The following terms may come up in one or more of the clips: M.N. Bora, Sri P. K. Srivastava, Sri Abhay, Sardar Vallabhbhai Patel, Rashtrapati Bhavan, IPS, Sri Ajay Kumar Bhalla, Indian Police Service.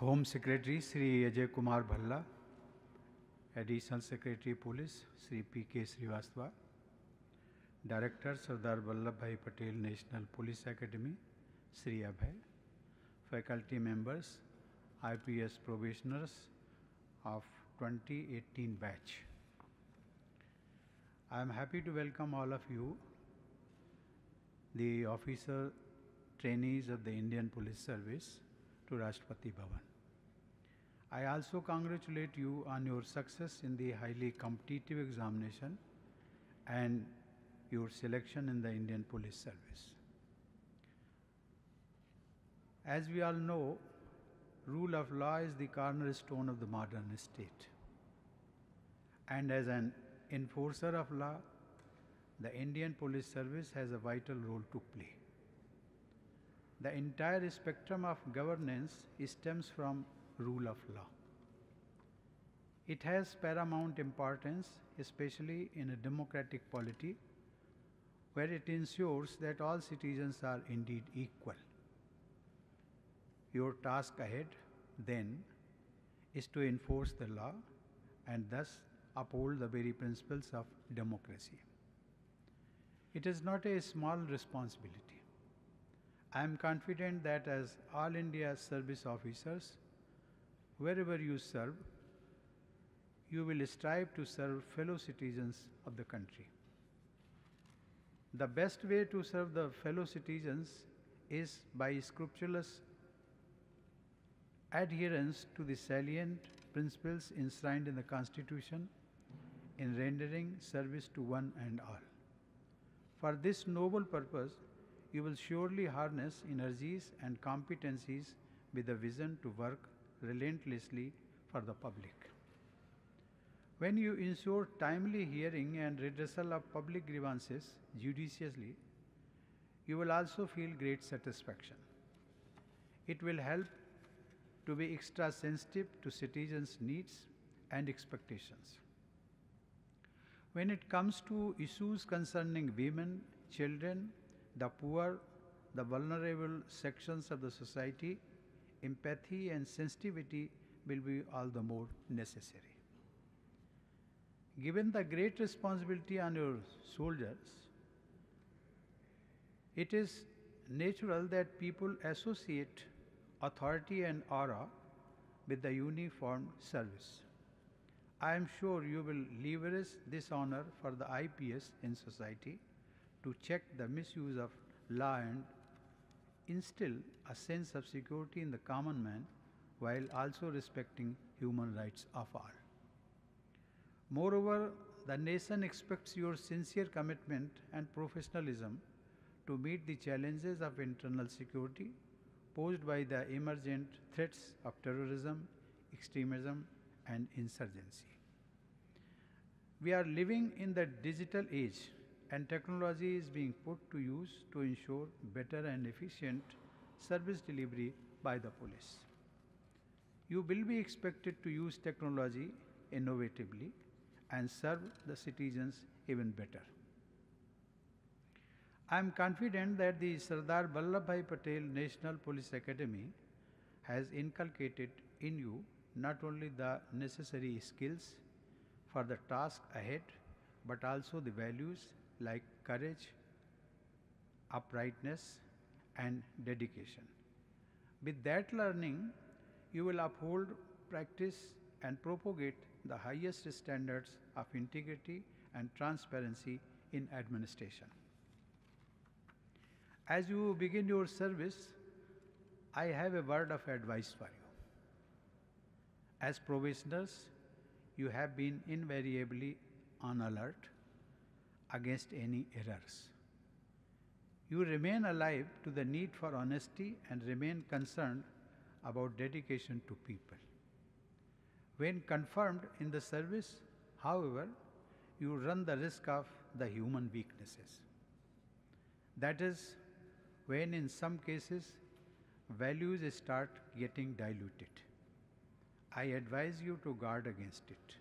Home Secretary Sri Ajay Kumar Bhalla, Additional Secretary Police Sri P. K. Srivastava, Director Sardar Vallabhbhai Patel National Police Academy Sri Abhay, faculty members, IPS probationers of 2018 batch. I am happy to welcome all of you, the officer trainees of the Indian Police Service, to Rashtrapati Bhavan. I also congratulate you on your success in the highly competitive examination and your selection in the Indian Police Service. As we all know, rule of law is the cornerstone of the modern state. And as an enforcer of law, the Indian Police Service has a vital role to play. The entire spectrum of governance stems from rule of law. It has paramount importance, especially in a democratic polity, where it ensures that all citizens are indeed equal. Your task ahead, then, is to enforce the law and thus uphold the very principles of democracy. It is not a small responsibility. I am confident that as all India service officers, wherever you serve, you will strive to serve fellow citizens of the country. The best way to serve the fellow citizens is by scrupulous adherence to the salient principles enshrined in the Constitution in rendering service to one and all. For this noble purpose, you will surely harness energies and competencies with a vision to work relentlessly for the public. When you ensure timely hearing and redressal of public grievances judiciously, you will also feel great satisfaction. It will help to be extra sensitive to citizens' needs and expectations. When it comes to issues concerning women, children, the poor, the vulnerable sections of the society, empathy and sensitivity will be all the more necessary. Given the great responsibility on your shoulders, it is natural that people associate authority and aura with the uniformed service. I am sure you will leverage this honor for the IPS in society to check the misuse of law and instill a sense of security in the common man while also respecting human rights of all. Moreover, the nation expects your sincere commitment and professionalism to meet the challenges of internal security posed by the emergent threats of terrorism, extremism, and insurgency. We are living in the digital age, and technology is being put to use to ensure better and efficient service delivery by the police. You will be expected to use technology innovatively and serve the citizens even better. I am confident that the Sardar Vallabhbhai Patel National Police Academy has inculcated in you not only the necessary skills for the task ahead, but also the values like courage, uprightness, and dedication. With that learning, you will uphold, practice, and propagate the highest standards of integrity and transparency in administration. As you begin your service, I have a word of advice for you. As probationers, you have been invariably on alert against any errors. You remain alive to the need for honesty and remain concerned about dedication to people. When confirmed in the service, however, you run the risk of the human weaknesses. That is, when in some cases, values start getting diluted. I advise you to guard against it.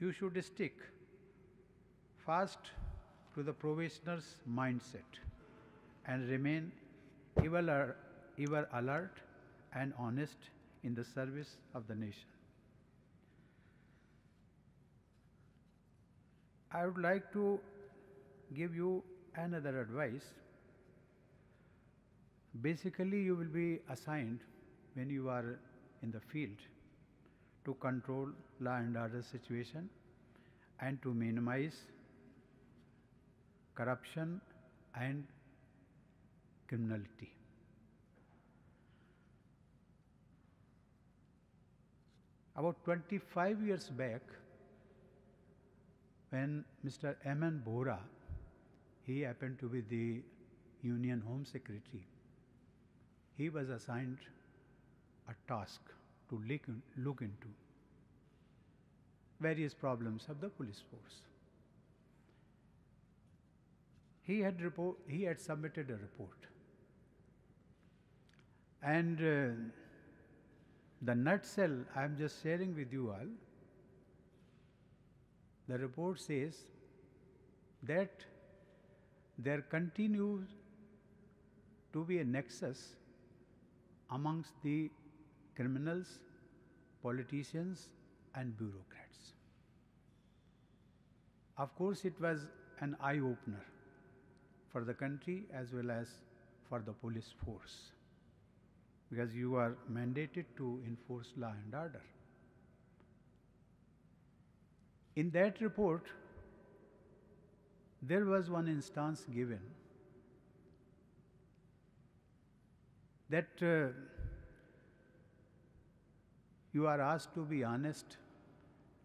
You should stick fast to the probationer's mindset and remain ever alert and honest in the service of the nation. I would like to give you another advice. Basically, you will be assigned when you are in the field to control law and order situation and to minimize corruption and criminality. About 25 years back, when Mr. M.N. Bora, he happened to be the Union Home Secretary, he was assigned a task to look into various problems of the police force. He had submitted a report, and the nutshell I am just sharing with you all. The report says that there continues to be a nexus amongst the criminals, politicians, and bureaucrats. Of course, it was an eye-opener for the country as well as for the police force, because you are mandated to enforce law and order. In that report, there was one instance given that you are asked to be honest,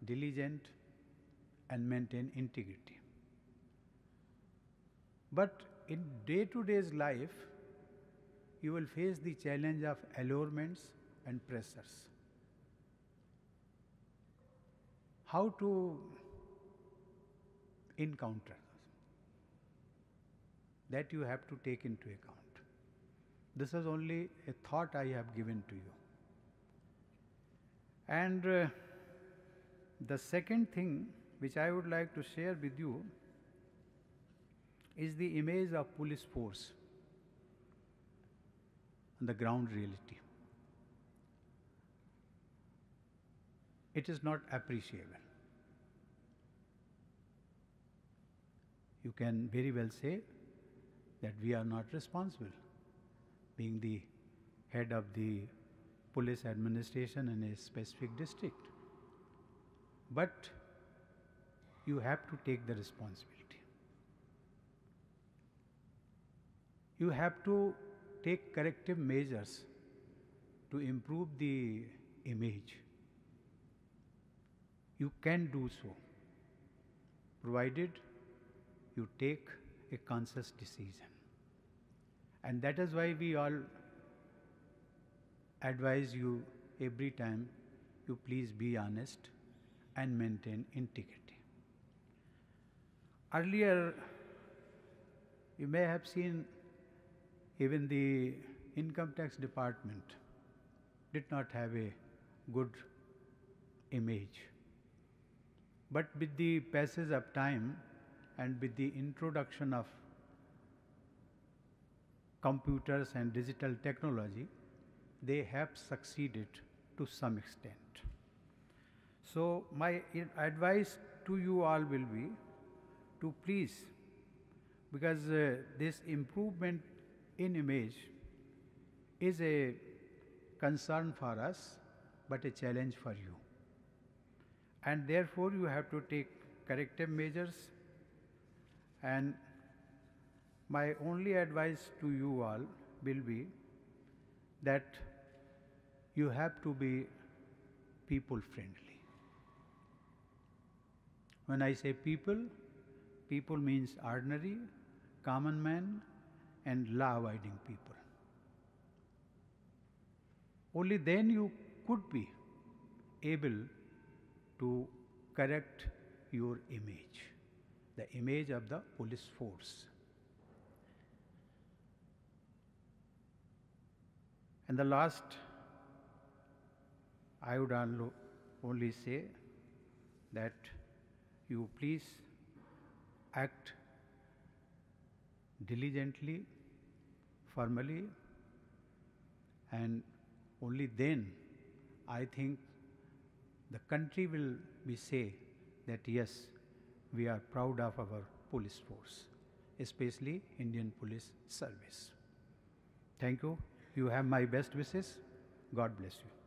diligent, and maintain integrity. But in day-to-day's life, you will face the challenge of allurements and pressures. How to encounter that, you have to take into account. This is only a thought I have given to you. And the second thing which I would like to share with you is the image of police force and the ground reality. It is not appreciable. You can very well say that we are not responsible, being the head of the police administration in a specific district. But you have to take the responsibility. You have to take corrective measures to improve the image. You can do so, provided you take a conscious decision. And that is why we all advise you every time, you please be honest and maintain integrity. Earlier, you may have seen even the Income Tax Department did not have a good image. But with the passage of time and with the introduction of computers and digital technology, they have succeeded to some extent. So my advice to you all will be to please, because this improvement in image is a concern for us, but a challenge for you. And therefore, you have to take corrective measures. And my only advice to you all will be that you have to be people friendly. When I say people means ordinary, common man, and law-abiding people. Only then you could be able to correct your image, the image of the police force. And the last, I would only say that you please act diligently, formally, and only then I think the country will be say that yes, we are proud of our police force, especially Indian Police Service. Thank you. You have my best wishes. God bless you.